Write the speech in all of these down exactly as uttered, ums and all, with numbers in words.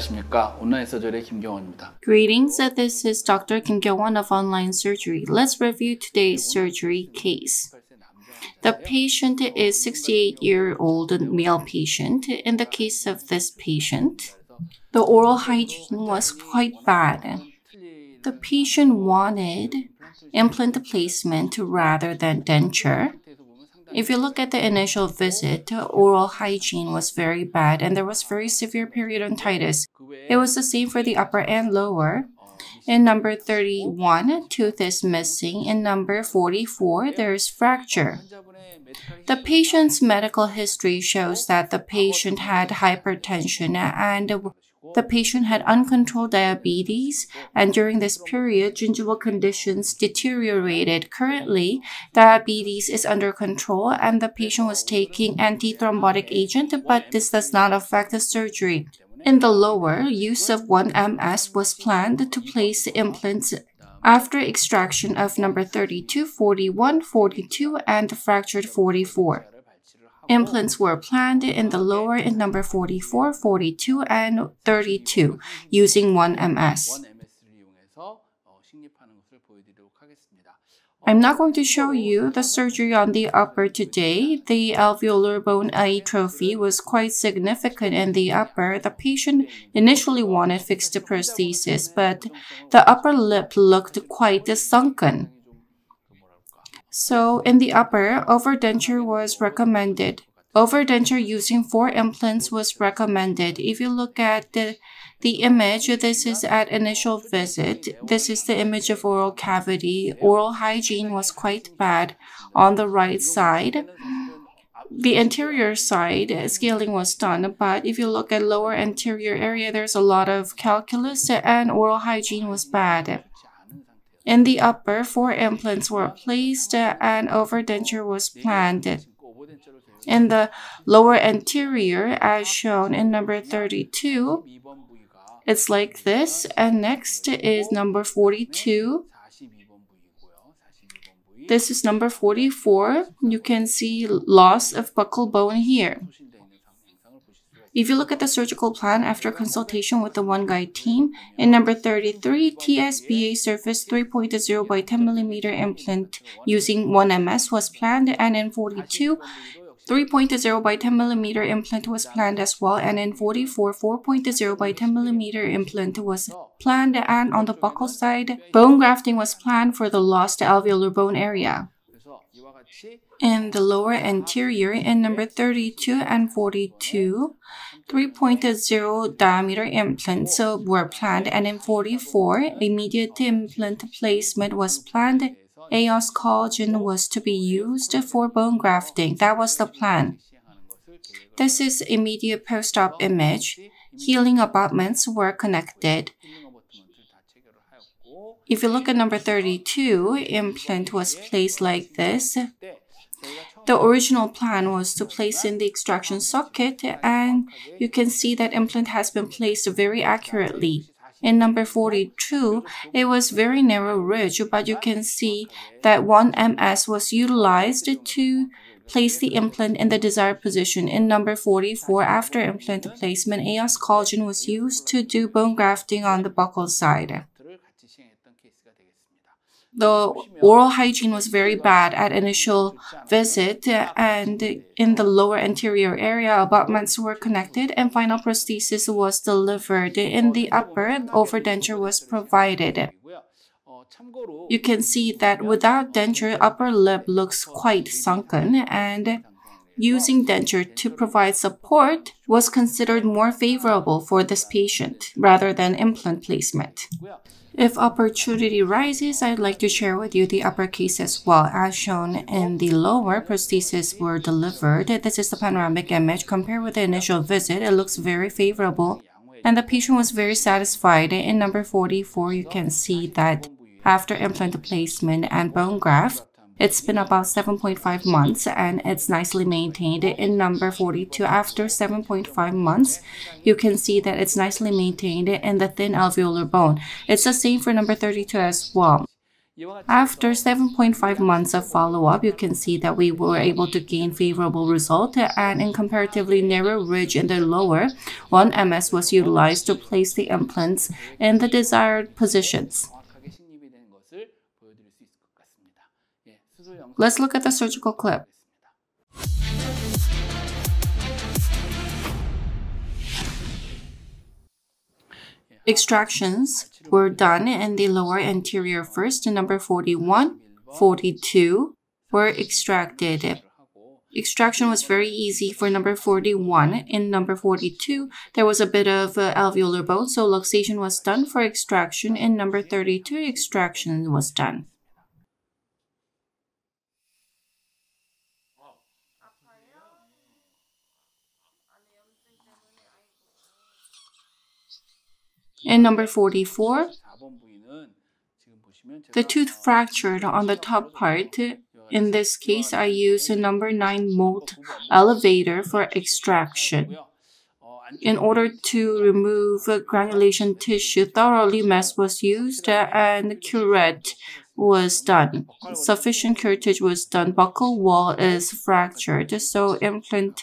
안녕하십니까? 온라인 서저리 김경원입니다. Greetings, this is Doctor Kim Kyung-won of Online Surgery. Let's review today's surgery case. The patient is sixty-eight-year-old male patient. In the case of this patient, the oral hygiene was quite bad. The patient wanted implant placement rather than denture. If you look at the initial visit, oral hygiene was very bad and there was very severe periodontitis. It was the same for the upper and lower. In number thirty-one, tooth is missing. In number forty-four, there is fracture. The patient's medical history shows that the patient had hypertension and the patient had uncontrolled diabetes, and during this period, gingival conditions deteriorated. Currently, diabetes is under control, and the patient was taking antithrombotic agent, but this does not affect the surgery. In the lower, use of one M S was planned to place implants after extraction of number thirty-two, forty-one, forty-two, and the fractured forty-four. Implants were planned in the lower in number forty-four, forty-two, and thirty-two using one M S. I'm not going to show you the surgery on the upper today. The alveolar bone atrophy was quite significant in the upper. The patient initially wanted fixed prosthesis, but the upper lip looked quite sunken. So, in the upper, overdenture was recommended. Overdenture using four implants was recommended. If you look at the, the image, this is at initial visit. This is the image of oral cavity. Oral hygiene was quite bad on the right side. The anterior side scaling was done, but if you look at lower anterior area, there's a lot of calculus and oral hygiene was bad. In the upper, four implants were placed and overdenture was planned. In the lower anterior, as shown in number thirty-two, it's like this, and next is number forty-two. This is number forty-four. You can see loss of buccal bone here. If you look at the surgical plan after consultation with the OneGuide team, in number thirty-three, T S B A surface three point zero by ten millimeter implant using one M S was planned, and in forty-two, three point zero by ten millimeter implant was planned as well, and in forty-four, four point zero by ten millimeter implant was planned, and on the buccal side, bone grafting was planned for the lost alveolar bone area. In the lower anterior, in number thirty-two and forty-two, three point zero diameter implants were planned, and in forty-four, immediate implant placement was planned. A-oss collagen was to be used for bone grafting. That was the plan. This is immediate post-op image. Healing abutments were connected. If you look at number thirty-two, implant was placed like this. The original plan was to place in the extraction socket, and you can see that implant has been placed very accurately. In number forty-two, it was very narrow ridge, but you can see that one M S was utilized to place the implant in the desired position. In number forty-four, after implant placement, a-oss collagen was used to do bone grafting on the buccal side. The oral hygiene was very bad at initial visit, and in the lower anterior area, abutments were connected and final prosthesis was delivered. In the upper, overdenture was provided. You can see that without denture, upper lip looks quite sunken, and using denture to provide support was considered more favorable for this patient rather than implant placement. If opportunity rises, I'd like to share with you the upper case as well. As shown in the lower, prostheses were delivered. This is the panoramic image. Compared with the initial visit, it looks very favorable, and the patient was very satisfied. In number forty-four, you can see that after implant placement and bone graft, it's been about seven point five months and it's nicely maintained. In number forty-two, after seven point five months, you can see that it's nicely maintained in the thin alveolar bone. It's the same for number thirty-two as well. After seven point five months of follow-up, you can see that we were able to gain favorable result, and in comparatively narrow ridge in the lower, one M S was utilized to place the implants in the desired positions. Let's look at the surgical clip. Extractions were done in the lower anterior first. Number forty-one, forty-two were extracted. Extraction was very easy for number forty-one. In number forty-two, there was a bit of uh, alveolar bone, so luxation was done for extraction. In number thirty-two, extraction was done. In number forty-four, the tooth fractured on the top part. In this case, I use a number nine mold elevator for extraction. In order to remove granulation tissue thoroughly, mesh was used and curette was done. Sufficient curettage was done. Buccal wall is fractured, so implant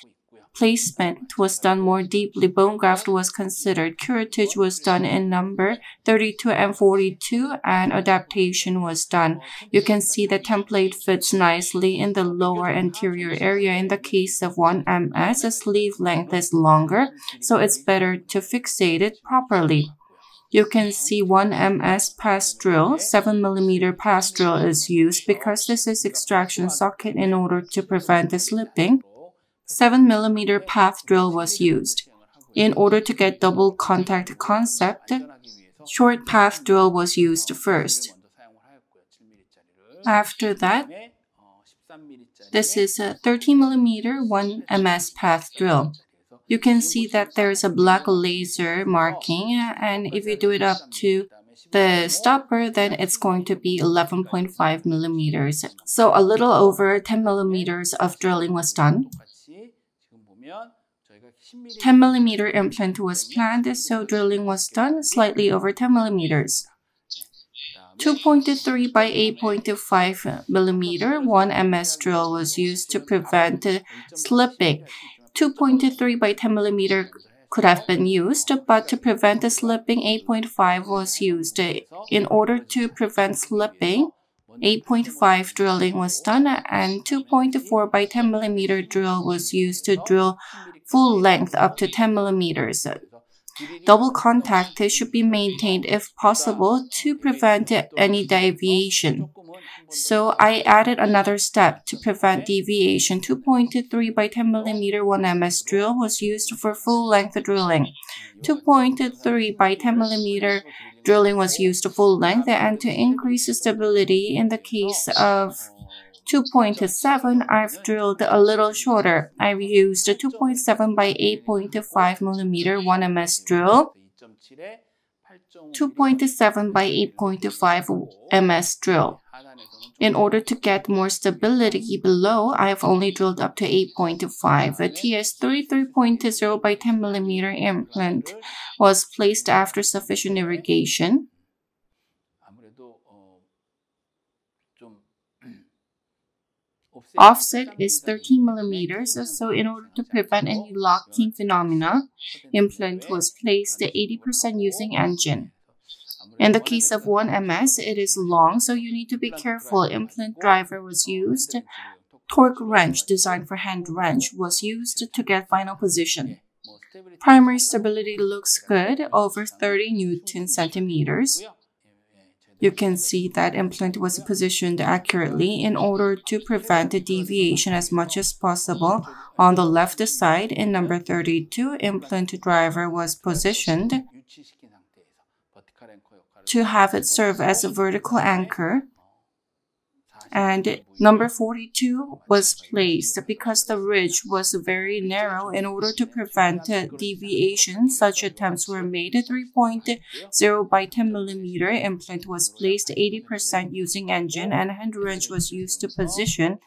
placement was done more deeply. Bone graft was considered. Curettage was done in number thirty-two and forty-two, and adaptation was done. You can see the template fits nicely in the lower anterior area. In the case of one M S, the sleeve length is longer, so it's better to fixate it properly. You can see one M S pass drill, seven millimeter pass drill is used because this is extraction socket in order to prevent the slipping. seven millimeter path drill was used. In order to get double contact concept, short path drill was used first. After that, this is a thirteen millimeter one M S path drill. You can see that there is a black laser marking, and if you do it up to the stopper, then it's going to be eleven point five millimeters. So a little over ten millimeters of drilling was done. ten millimeter implant was planned, so drilling was done slightly over ten millimeters. two point three by eight point five millimeter one M S drill was used to prevent slipping. two point three by ten millimeter could have been used, but to prevent the slipping, eight point five was used. In order to prevent slipping, eight point five drilling was done, and two point four by ten millimeter drill was used to drill full length up to ten millimeters. Double contact should be maintained if possible to prevent any deviation. So I added another step to prevent deviation. two point three by ten millimeter one M S drill was used for full length drilling. two point three by ten millimeter drilling was used to full length, and to increase stability in the case of two point seven, I've drilled a little shorter. I've used a two point seven by eight point five millimeter one M S drill, two point seven by eight point five M S drill. In order to get more stability below, I've only drilled up to eight point five. A T S three three point zero by ten millimeter implant was placed after sufficient irrigation. Offset is thirteen millimeters, so in order to prevent any locking phenomena, implant was placed at eighty percent using engine. In the case of one M S, it is long, so you need to be careful. Implant driver was used. Torque wrench designed for hand wrench was used to get final position. Primary stability looks good, over thirty newton centimeters. You can see that implant was positioned accurately in order to prevent a deviation as much as possible. On the left side, in number thirty-two, implant driver was positioned to have it serve as a vertical anchor. And number forty-two was placed because the ridge was very narrow. In order to prevent deviation, such attempts were made. three point zero by ten millimeter implant was placed eighty percent using engine, and hand wrench was used to position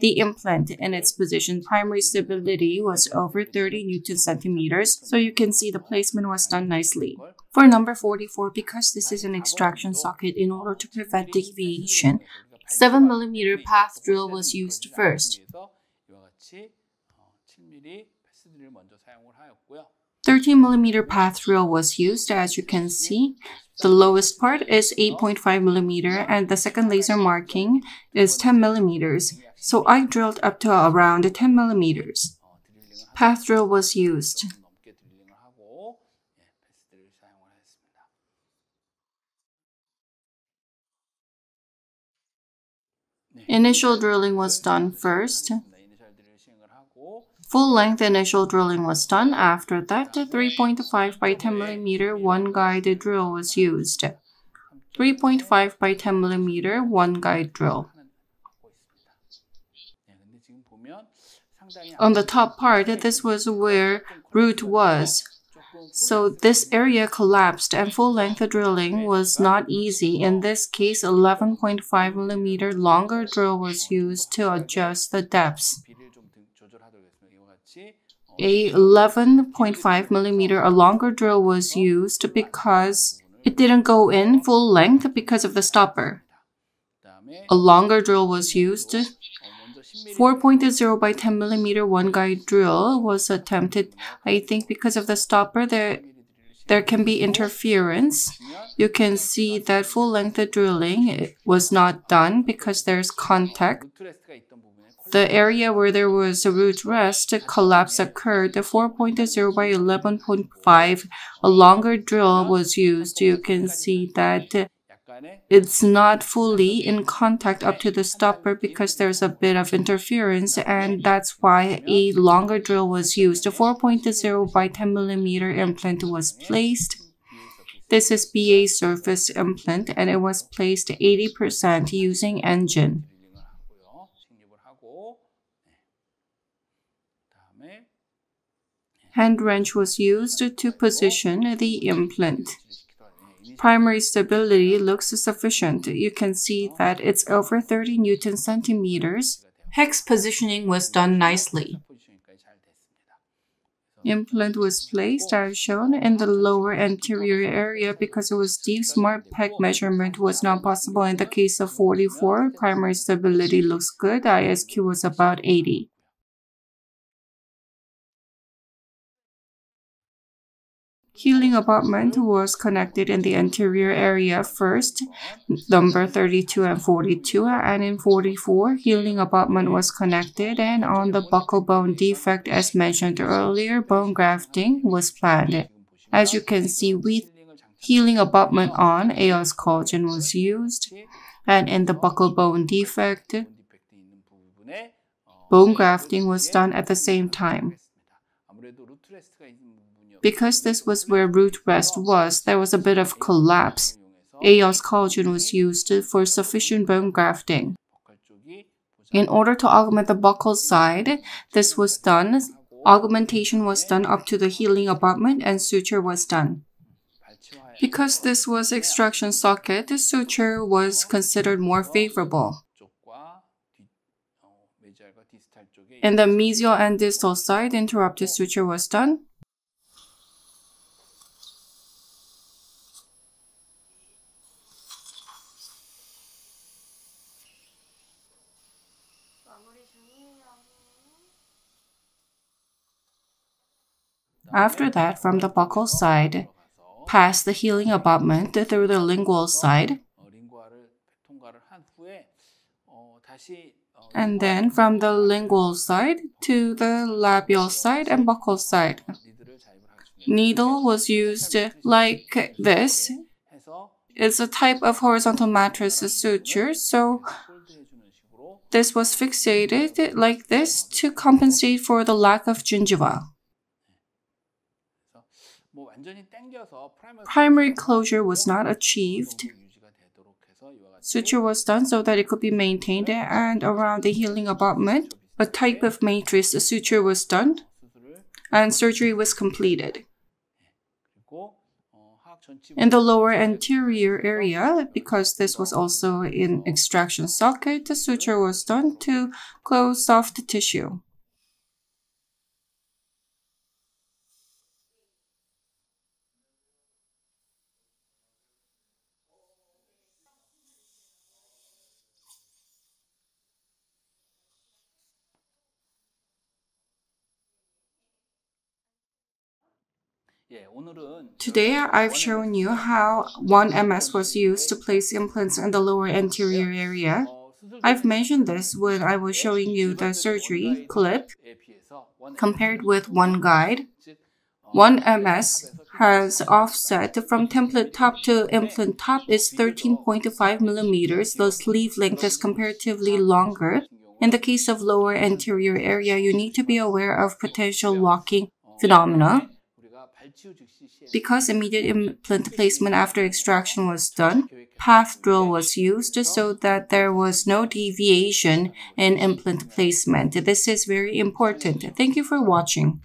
the implant in its position. Primary stability was over thirty newton centimeters, so you can see the placement was done nicely. For number forty-four, because this is an extraction socket, in order to prevent deviation, seven millimeter path drill was used first. thirteen millimeter path drill was used. As you can see, the lowest part is eight point five millimeter and the second laser marking is ten millimeters. So I drilled up to around ten millimeters. Path drill was used. Initial drilling was done first. Full-length initial drilling was done. After that, the three point five by ten millimeter OneGuide drill was used. three point five by ten millimeter OneGuide drill. On the top part, this was where root was. So this area collapsed and full-length drilling was not easy. In this case, eleven point five millimeter longer drill was used to adjust the depths. A eleven point five millimeter a longer drill was used because it didn't go in full length because of the stopper. A longer drill was used. four point zero by ten millimeter OneGuide drill was attempted. I think because of the stopper there there can be interference. You can see that full length drilling was not done because there's contact. The area where there was a root rest collapse occred. The four point zero by eleven point five, a longer drill was used. You can see that it's not fully in contact up to the stopper because there's a bit of interference, and that's why a longer drill was used. The four point zero by ten millimeter implant was placed. This is B A surface implant, and it was placed eighty percent using engine. Hand wrench was used to position the implant. Primary stability looks sufficient. You can see that it's over thirty newton centimeters. Hex positioning was done nicely. Implant was placed as shown in the lower anterior area because it was deep. Smart peg measurement was not possible in the case of forty-four. Primary stability looks good. I S Q was about eighty. Healing abutment was connected in the anterior area first, number thirty-two and forty-two, and in forty-four, healing abutment was connected, and on the buccal bone defect, as mentioned earlier, bone grafting was planned. As you can see, with healing abutment on, a-oss collagen was used, and in the buccal bone defect, bone grafting was done at the same time. Because this was where root rest was, there was a bit of collapse. a-oss collagen was used for sufficient bone grafting. In order to augment the buccal side, this was done. Augmentation was done up to the healing abutment, and suture was done. Because this was extraction socket, the suture was considered more favorable. In the mesial and distal side, interrupted suture was done. After that, from the buccal side, past the healing abutment through the lingual side, and then from the lingual side to the labial side and buccal side. Needle was used like this. It's a type of horizontal mattress suture, so this was fixated like this to compensate for the lack of gingiva. Primary closure was not achieved. Suture was done so that it could be maintained, and around the healing abutment, a type of matrix suture was done, and surgery was completed. In the lower anterior area, because this was also in extraction socket, the suture was done to close soft tissue. Today, I've shown you how One M S was used to place implants in the lower anterior area. I've mentioned this when I was showing you the surgery clip compared with OneGuide. One M S has offset from template top to implant top is thirteen point five millimeters. The sleeve length is comparatively longer. In the case of lower anterior area, you need to be aware of potential locking phenomena. Because immediate implant placement after extraction was done, path drill was used so that there was no deviation in implant placement. This is very important. Thank you for watching.